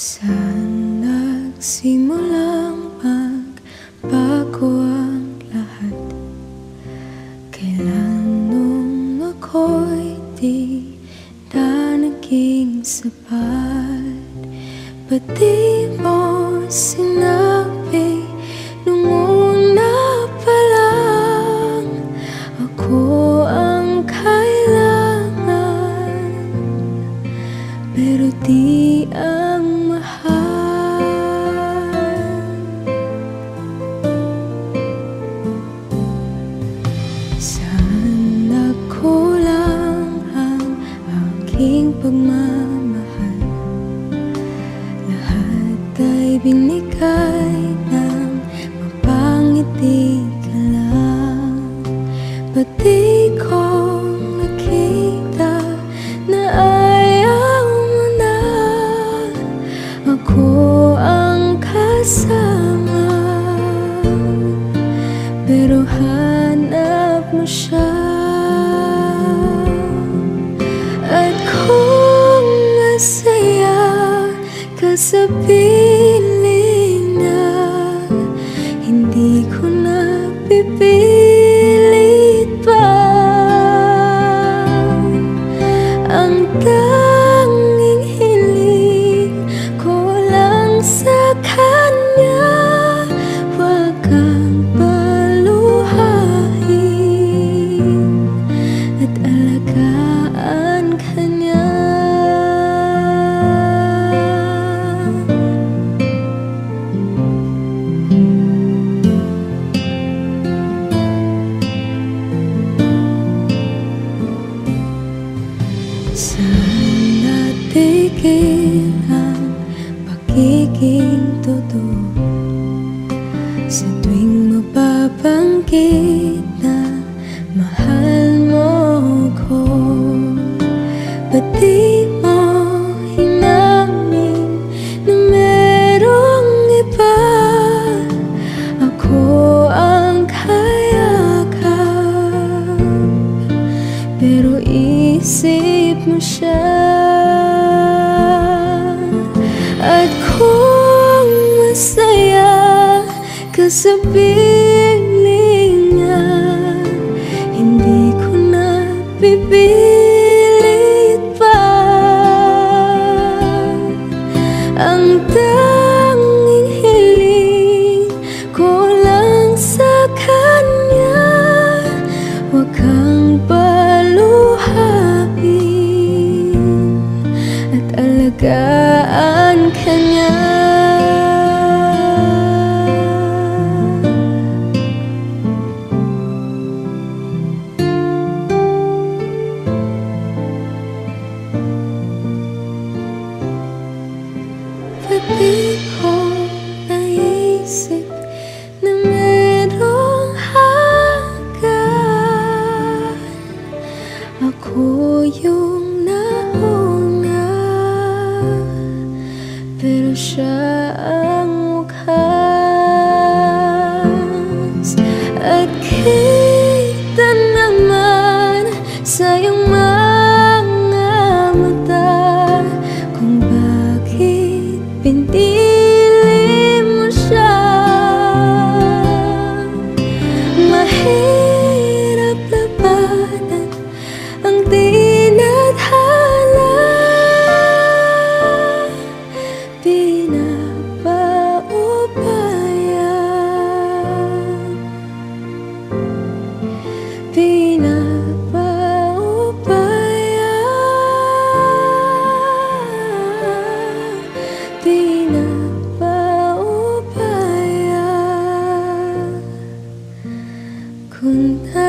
Saan nagsimulang magbago ang lahat? Kailan nung ako'y di na naging sapat? Ba't di mo sinabi nung una pa lang ako ang kailangan, pero di ang pagmamahal. Lahat ay binigay ng mapangiti ka lang. Ba't di ko nakita na ayaw mo na? Ako ang kasama, pero hanap mo siya. Sabihin na hindi ko na pipilit pa. Ang tanging hiling ko lang sa kanya, huwag kang paluhain at alagaan ka niya. Sana tigil ang pagiging totoo sa tuwing mapabanggit na mahal mo ko. Ba't di mo inamin na merong iba? Ako ang kayakap, pero isip mo siya. At kung masaya ka sa piling niya, hindi ko na pipilit pa. Ang tanging hiling ko lang sa kanya, huwag kang paluhain at alagaan ka niya. Ba't di ko naisip na merong hanggan? Ako yung nauna, pero siya ang wakas. At kita naman sa iyong mga mata kung bakit pinili mo siya. Mahirap labanan ang pinagpaupaya.